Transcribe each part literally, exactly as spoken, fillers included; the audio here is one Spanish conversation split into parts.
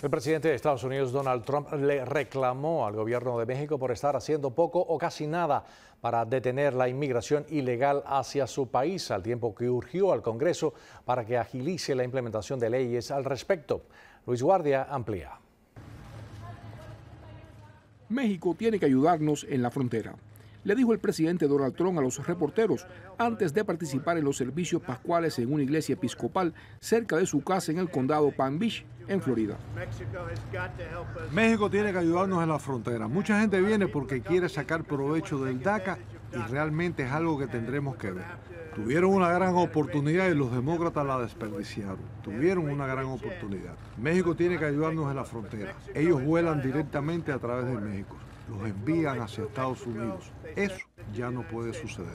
El presidente de Estados Unidos, Donald Trump, le reclamó al gobierno de México por estar haciendo poco o casi nada para detener la inmigración ilegal hacia su país, al tiempo que urgió al Congreso para que agilice la implementación de leyes al respecto. Luis Guardia amplía. México tiene que ayudarnos en la frontera, le dijo el presidente Donald Trump a los reporteros antes de participar en los servicios pascuales en una iglesia episcopal cerca de su casa en el condado Palm Beach, en Florida. México tiene que ayudarnos en la frontera. Mucha gente viene porque quiere sacar provecho del DACA y realmente es algo que tendremos que ver. Tuvieron una gran oportunidad y los demócratas la desperdiciaron. Tuvieron una gran oportunidad. México tiene que ayudarnos en la frontera. Ellos vuelan directamente a través de México. Los envían hacia Estados Unidos. Eso ya no puede suceder.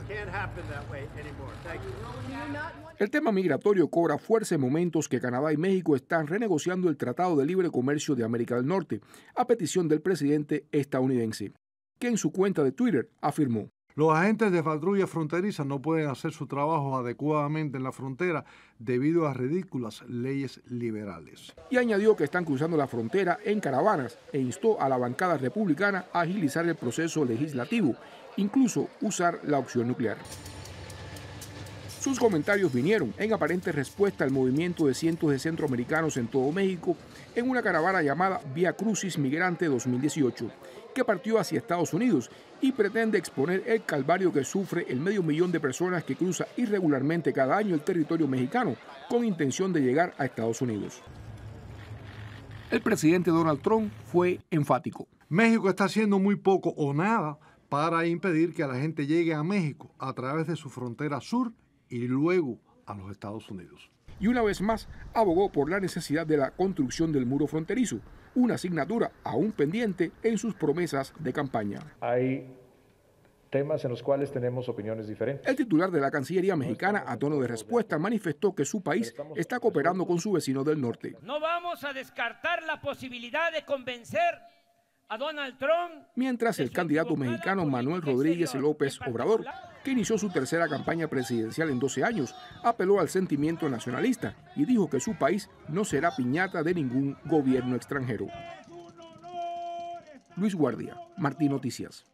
El tema migratorio cobra fuerza en momentos que Canadá y México están renegociando el Tratado de Libre Comercio de América del Norte, a petición del presidente estadounidense, que en su cuenta de Twitter afirmó: los agentes de patrulla fronteriza no pueden hacer su trabajo adecuadamente en la frontera debido a ridículas leyes liberales. Y añadió que están cruzando la frontera en caravanas e instó a la bancada republicana a agilizar el proceso legislativo, incluso usar la opción nuclear. Sus comentarios vinieron en aparente respuesta al movimiento de cientos de centroamericanos en todo México en una caravana llamada Vía Crucis Migrante dos mil dieciocho, que partió hacia Estados Unidos y pretende exponer el calvario que sufre el medio millón de personas que cruza irregularmente cada año el territorio mexicano con intención de llegar a Estados Unidos. El presidente Donald Trump fue enfático. México está haciendo muy poco o nada para impedir que la gente llegue a México a través de su frontera sur y luego a los Estados Unidos. Y una vez más abogó por la necesidad de la construcción del muro fronterizo, una asignatura aún pendiente en sus promesas de campaña. Hay temas en los cuales tenemos opiniones diferentes. El titular de la Cancillería mexicana, a tono de respuesta, manifestó que su país está cooperando con su vecino del norte. No vamos a descartar la posibilidad de convencer a Donald Trump. Mientras el candidato mexicano Manuel Rodríguez López Obrador, que inició su tercera campaña presidencial en doce años, apeló al sentimiento nacionalista y dijo que su país no será piñata de ningún gobierno extranjero. Luis Guardia, Martín Noticias.